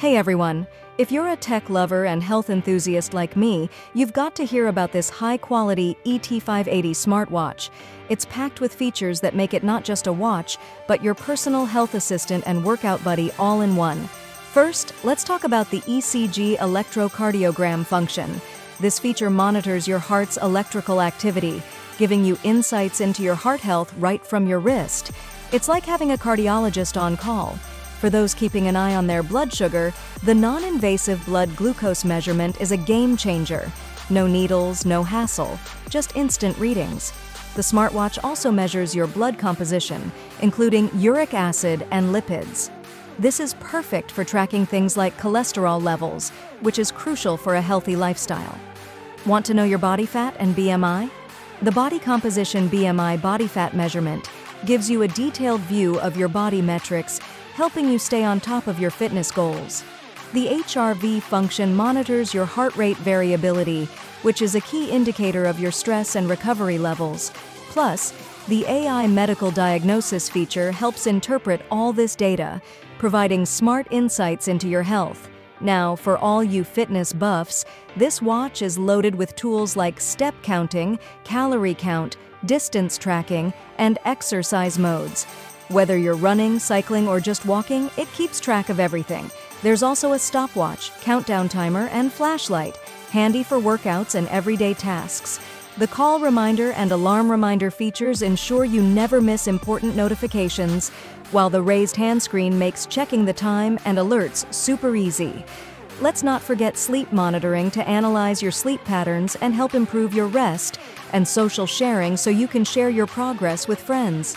Hey everyone, if you're a tech lover and health enthusiast like me, you've got to hear about this high-quality ET580 smartwatch. It's packed with features that make it not just a watch, but your personal health assistant and workout buddy all in one. First, let's talk about the ECG electrocardiogram function. This feature monitors your heart's electrical activity, giving you insights into your heart health right from your wrist. It's like having a cardiologist on call. For those keeping an eye on their blood sugar, the non-invasive blood glucose measurement is a game changer. No needles, no hassle, just instant readings. The smartwatch also measures your blood composition, including uric acid and lipids. This is perfect for tracking things like cholesterol levels, which is crucial for a healthy lifestyle. Want to know your body fat and BMI? The Body Composition BMI body fat measurement gives you a detailed view of your body metrics, helping you stay on top of your fitness goals. The HRV function monitors your heart rate variability, which is a key indicator of your stress and recovery levels. Plus, the AI medical diagnosis feature helps interpret all this data, providing smart insights into your health. Now, for all you fitness buffs, this watch is loaded with tools like step counting, calorie count, distance tracking, and exercise modes. Whether you're running, cycling, or just walking, it keeps track of everything. There's also a stopwatch, countdown timer, and flashlight, handy for workouts and everyday tasks. The call reminder and alarm reminder features ensure you never miss important notifications, while the raised hand screen makes checking the time and alerts super easy. Let's not forget sleep monitoring to analyze your sleep patterns and help improve your rest, and social sharing so you can share your progress with friends.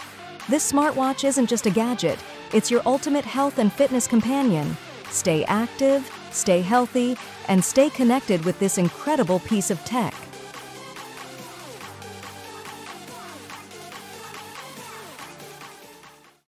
This smartwatch isn't just a gadget, it's your ultimate health and fitness companion. Stay active, stay healthy, and stay connected with this incredible piece of tech.